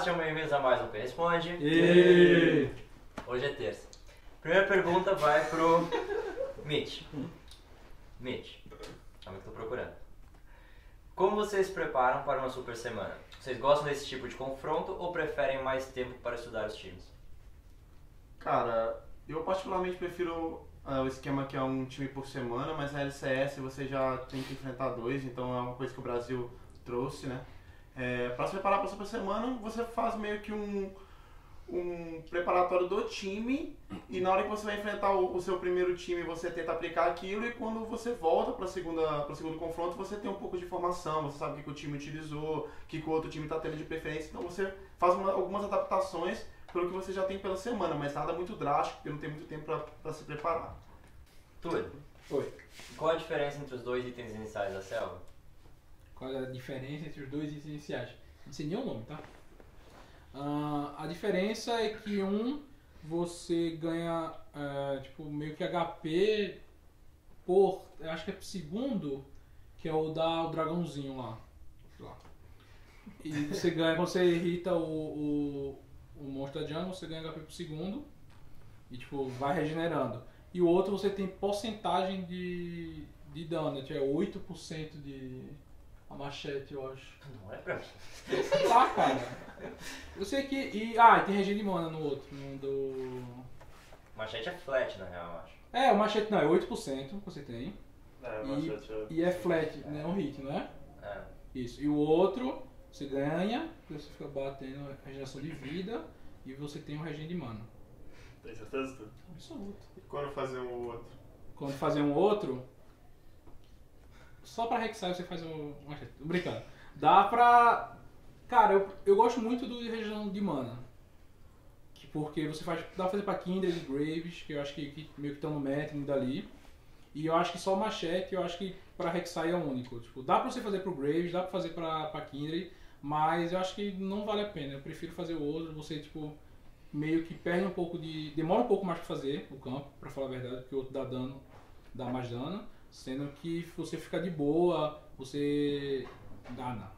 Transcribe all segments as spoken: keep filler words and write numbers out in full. sejam bem-vindos a mais um P-Responde. E... Hoje é terça. Primeira pergunta vai pro Mitch. Mitch, é o que eu tô procurando. Como vocês se preparam para uma super semana? Vocês gostam desse tipo de confronto ou preferem mais tempo para estudar os times? Cara, eu particularmente prefiro uh, o esquema que é um time por semana, mas na L C S você já tem que enfrentar dois, então é uma coisa que o Brasil trouxe, né? É, para se preparar para a super semana, você faz meio que um, um preparatório do time e na hora que você vai enfrentar o, o seu primeiro time você tenta aplicar aquilo e quando você volta para o segundo confronto você tem um pouco de informação, você sabe o que, que o time utilizou, o que, que o outro time está tendo de preferência, então você faz uma, algumas adaptações pelo que você já tem pela semana, mas nada muito drástico porque não tem muito tempo para se preparar. Túlio, oi. Qual a diferença entre os dois itens iniciais da selva? Qual a diferença entre os dois itens iniciais? Não sei nem o nome, tá? Uh, a diferença é que um você ganha uh, tipo, meio que H P por... acho que é pro segundo, que é o da o dragãozinho lá. lá. E você ganha, quando você irrita o, o, o monstro da jungle, você ganha H P por segundo e tipo, vai regenerando. E o outro você tem porcentagem de, de dano, que é oito por cento de... A machete, eu acho. Não é pra mim. Sei lá, cara. Eu sei que... E, ah, tem regen de mana no outro, no do... Machete é flat, na real, eu acho. É, o machete não, é oito por cento que você tem. É, o machete é... E é flat, é. Né? É um hit, não é? É. Isso. E o outro, você ganha, você fica batendo a regeneração de vida, e você tem um regen de mana. Tem certeza? Absoluto. E quando fazer um outro? Quando fazer um outro... Só pra Rek'Sai você faz um... Tô brincando. Dá pra... Cara, eu, eu gosto muito do região de mana. Que porque você faz... Dá pra fazer pra Kindred e Graves, que eu acho que, que meio que estão no método dali. E eu acho que só o machete, eu acho que pra Rek'Sai é o único. Tipo, dá pra você fazer pro Graves, dá pra fazer pra, pra Kindred, mas eu acho que não vale a pena. Eu prefiro fazer o outro, você tipo... Meio que perde um pouco de... Demora um pouco mais pra fazer o campo, pra falar a verdade, porque o outro dá dano, dá mais dano. Sendo que você fica de boa, você... dá não.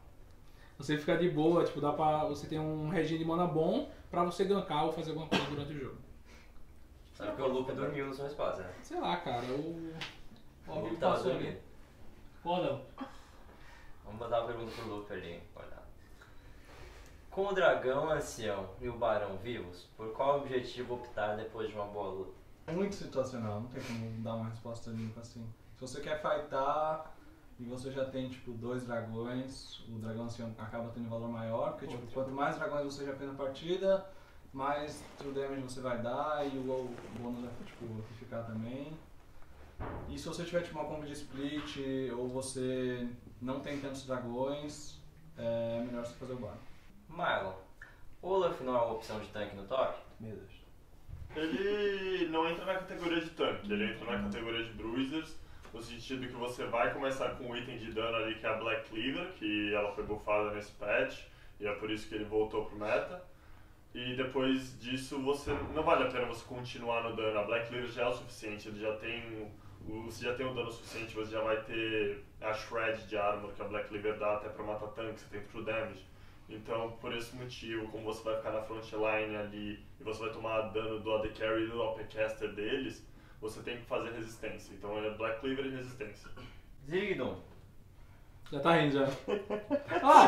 Você fica de boa, tipo, dá pra... Você tem um regime de mana bom pra você gankar ou fazer alguma coisa durante o jogo. Sabe que o Luper dormiu na sua resposta, né? Sei lá, cara, eu... O Luper tava dormindo. Ou não? Vamos botar uma pergunta pro Luper ali, guardar. Com o dragão, ancião e o barão vivos, por qual objetivo optar depois de uma boa luta? É muito situacional, não tem como dar uma resposta limpa assim. Se você quer fightar e você já tem tipo dois dragões, o dragão assim, acaba tendo valor maior, porque tipo, quanto mais dragões você já fez na partida, mais true damage você vai dar e o, o bônus vai tipo, amplificar também. E se você tiver tipo, uma combo de split ou você não tem tantos dragões, é melhor você fazer o bar. Mylon, Olaf não é uma opção de tanque no top? Meu Deus. Ele não entra na categoria de tanque, ele entra na categoria de bruisers, no sentido que você vai começar com um item de dano ali que é a Black Cleaver, que ela foi buffada nesse patch, e é por isso que ele voltou pro meta. E depois disso, você não vale a pena você continuar no dano, a Black Cleaver já é o suficiente, ele já tem, você já tem o dano suficiente, você já vai ter a shred de armor que a Black Cleaver dá até pra matar tanque, você tem true damage. Então, por esse motivo, como você vai ficar na frontline ali e você vai tomar dano do A D Carry e do A P Caster deles, você tem que fazer resistência. Então é Black Cleaver e resistência. Zigdon. Já tá rindo já. Ah!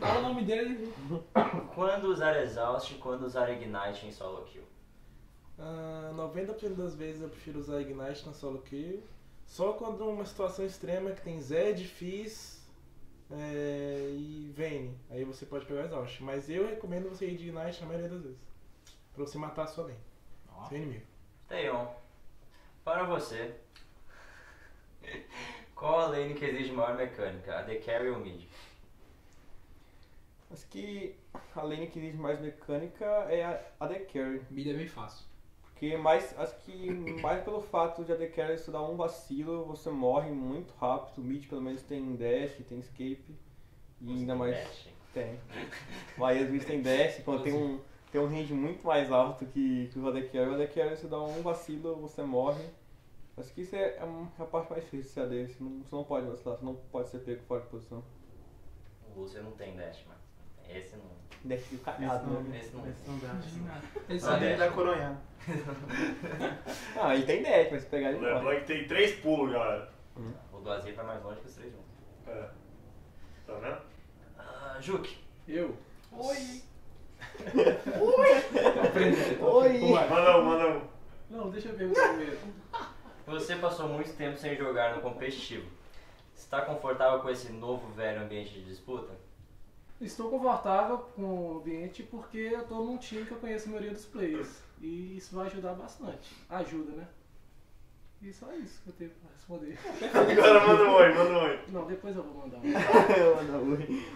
Fala o nome dele. Quando usar Exhaust e quando usar Ignite em solo kill? Uh, noventa por cento das vezes eu prefiro usar Ignite na solo kill. Só quando uma situação extrema que tem Zed, Fizz... É, e Vayne, aí você pode pegar o exaust, mas eu recomendo você ir de Ignite na maioria das vezes, pra você matar a sua lane, oh. seu inimigo. Taeyeon, para você, qual a lane que exige maior mecânica, a de carry ou mid? Acho que a lane que exige mais mecânica é a, a de carry. Mid é bem fácil. Porque mais, acho que mais pelo fato de a D K você dar um vacilo, você morre muito rápido. O mid pelo menos tem dash, tem escape. E você ainda tem mais... Dash? Tem. Mas às vezes tem dash, quando tem um, tem um range muito mais alto que, que o A D C. O A D C você dá um vacilo, você morre. Acho que isso é a parte mais difícil de ser A D C. Você não pode vacilar, você não pode ser pego fora de posição. O Lucian não tem dash, mano. Não tem. Esse não. Deve ser o cagado, né? Esse não. Esse não dá. Esse não. Esse não. Ele dá coronhado. Não, ele tem deck, mas se pegar ele. Lembrando que tem três pulos, galera. Hum. O do Azir vai mais longe que os três juntos. É. Tá vendo? Ah, Juke. Eu. Oi. Oi. Oi. Manda um, manda um. Não, deixa eu ver o primeiro. Você passou muito tempo sem jogar no competitivo. Está confortável com esse novo velho ambiente de disputa? Estou confortável com o ambiente porque eu estou num time que eu conheço a maioria dos players. E isso vai ajudar bastante. Ajuda, né? E só isso que eu tenho para responder. Agora manda um oi, manda um oi. Não, depois eu vou mandar um oi. Eu mando um oi.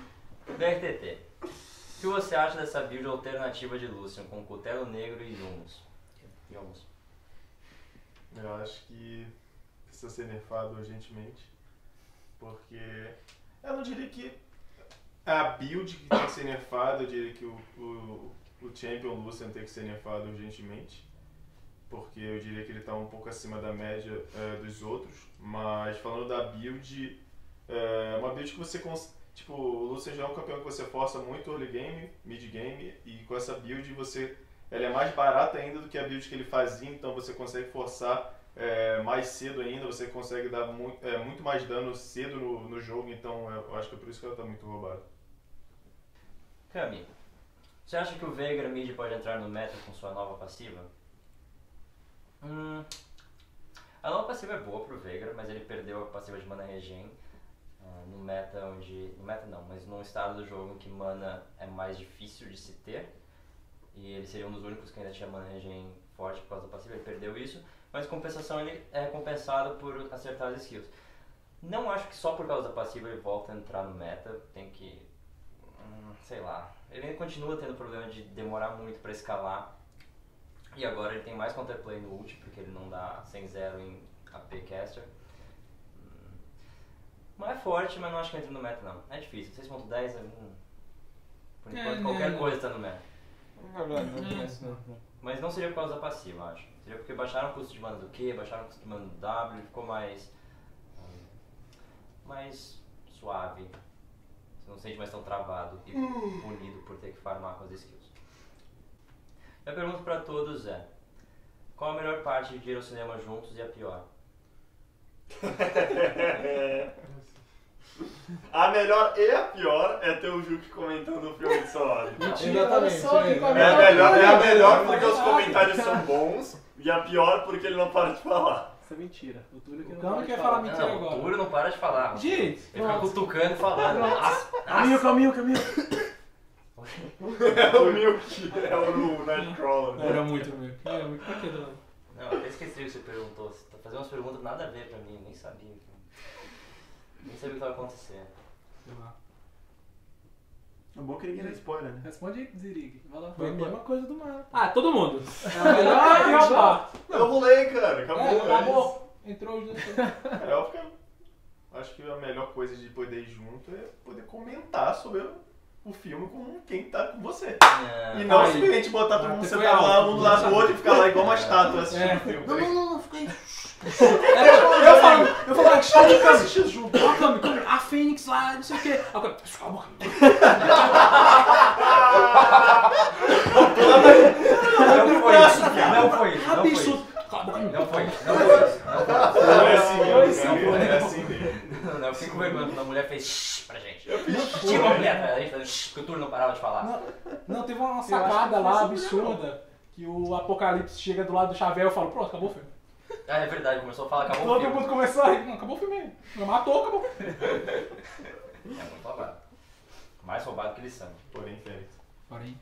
brTT, o que você acha dessa build alternativa de Lucian com Cutelo Negro e Yunus? Yunus. Eu acho que precisa ser nerfado urgentemente. Porque eu não diria que a build que tem que ser nerfada, eu diria que o, o, o Champion Lucian tem que ser nerfado urgentemente. Porque eu diria que ele está um pouco acima da média é, dos outros. Mas falando da build, é uma build que você... Cons... Tipo, o Lucian já é um campeão que você força muito early game, mid game. E com essa build, você, ela é mais barata ainda do que a build que ele fazia. Então você consegue forçar... É, mais cedo ainda, você consegue dar mu é, muito mais dano cedo no, no jogo, então é, eu acho que é por isso que ela tá muito roubada. Kami, você acha que o Veigar mid pode entrar no meta com sua nova passiva? Hum, a nova passiva é boa pro Veigar, mas ele perdeu a passiva de mana regen uh, no meta onde... no meta não, mas num estado do jogo em que mana é mais difícil de se ter, e ele seria um dos únicos que ainda tinha mana regen forte por causa da passiva, ele perdeu isso. Mas compensação, ele é compensado por acertar as skills. Não acho que só por causa da passiva ele volta a entrar no meta, tem que... Hum, sei lá. Ele continua tendo problema de demorar muito pra escalar. E agora ele tem mais counterplay no ult, porque ele não dá cem zero em A P caster. Hum. Mas é forte, mas não acho que entra no meta não. É difícil, seis ponto dez é... Hum. Por enquanto é, qualquer não. coisa tá no meta. Não, não, não, não. Mas não seria por causa da passiva, acho. Seria porque baixaram o custo de mana do Q, baixaram o custo de mana do W, ficou mais... mais suave. Você não se sente mais tão travado e punido por ter que farmar com as skills. Eu pergunto pra todos, Zé. Qual a melhor parte de ir ao cinema juntos e a pior? A melhor e a pior é ter o Juke comentando o filme de Solari. Exatamente. É a melhor, é a melhor porque os comentários são bons e a pior porque ele não para de falar. Isso é mentira. O Túlio que não, não, não quer falar, falar mentira não, agora. O Túlio não para de falar. Gente, ele fica cutucando e falando. Caminho, caminho, caminho. É o Milk, é o Nightcrawler. Era muito Milk. Era muito pequeno. Não, eu esqueci o que você perguntou. Você tá fazendo umas perguntas nada a ver pra mim, eu nem sabia. Nem sabia o que vai acontecer. Sei lá. É bom que ninguém dá spoiler, né? Responde aí, Zirig. Vai lá. Foi a mesma coisa do mapa. Ah, todo mundo. Ah, eu eu rolei, cara. Acabou. É, acabou. Entrou os dois. É, eu fiquei... Acho que a melhor coisa de poder ir junto é poder comentar sobre o filme com quem tá com você. É, e não aí. Simplesmente botar todo mundo sentar lá, um do lado do outro e ficar lá igual uma estátua assistindo é. o filme. Não, não, não, não. Fica aí. Eu falo, eu falo, que chama de casa, junto. A Fênix lá, não sei o que. Agora, cala a boca. Não foi isso, não foi isso. Não foi isso. Não foi isso. Não é assim, não é assim. Não é assim mesmo. Não, eu fico vergonha, a mulher fez shhh pra gente. Tinha uma mulher pra gente fazendo shhh, que o Túlio não parava de falar. Não, teve uma sacada lá absurda que o Apocalipse chega do lado do Chavel e fala: pronto, acabou o filme. Ah, é verdade, começou a falar, acabou Todo o filme. Todo mundo começou a rir, não, acabou o filme. Não matou, acabou o filme. É muito roubado. Mais roubado que eles são. Porém, Fênix. Porém.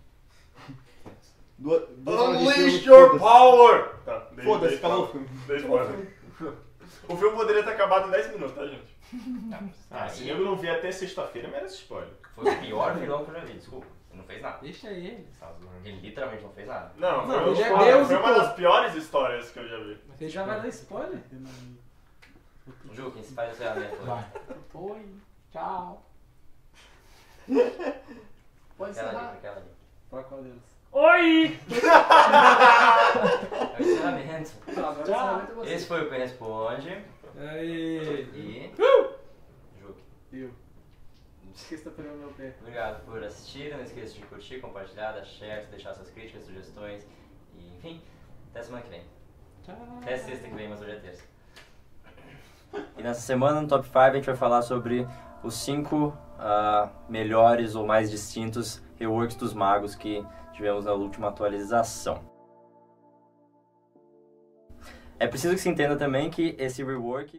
Do, do Unleash your todas. power! Tá, foda-se, acabou o filme. O filme poderia ter acabado em dez minutos, tá, gente? Não, ah, se eu não vi até sexta-feira, merece spoiler. Foi o pior vilão que eu já vi, desculpa. Ele não fez nada. Deixa ele. Ele literalmente não fez nada. Não, não foi, é Deus foi uma das piores histórias que eu já vi. Mas você já vai dar spoiler? Ju, quem se faz essa é Oi, tchau. Pode ser. Aquela ali, aquela ali. Pra qual deles? Oi! É o encerramento. Tchau. Esse foi o P-Responde. Aê! E... Uh! Ju. Eu. Não esqueça de apoiar o meu pé. Obrigado por assistir, não esqueça de curtir, compartilhar, dar share, deixar suas críticas, sugestões. E, enfim, até semana que vem. Tchau. Até sexta que vem, mas hoje é terça. E nessa semana no Top cinco a gente vai falar sobre os cinco uh, melhores ou mais distintos reworks dos magos que tivemos na última atualização. É preciso que se entenda também que esse rework...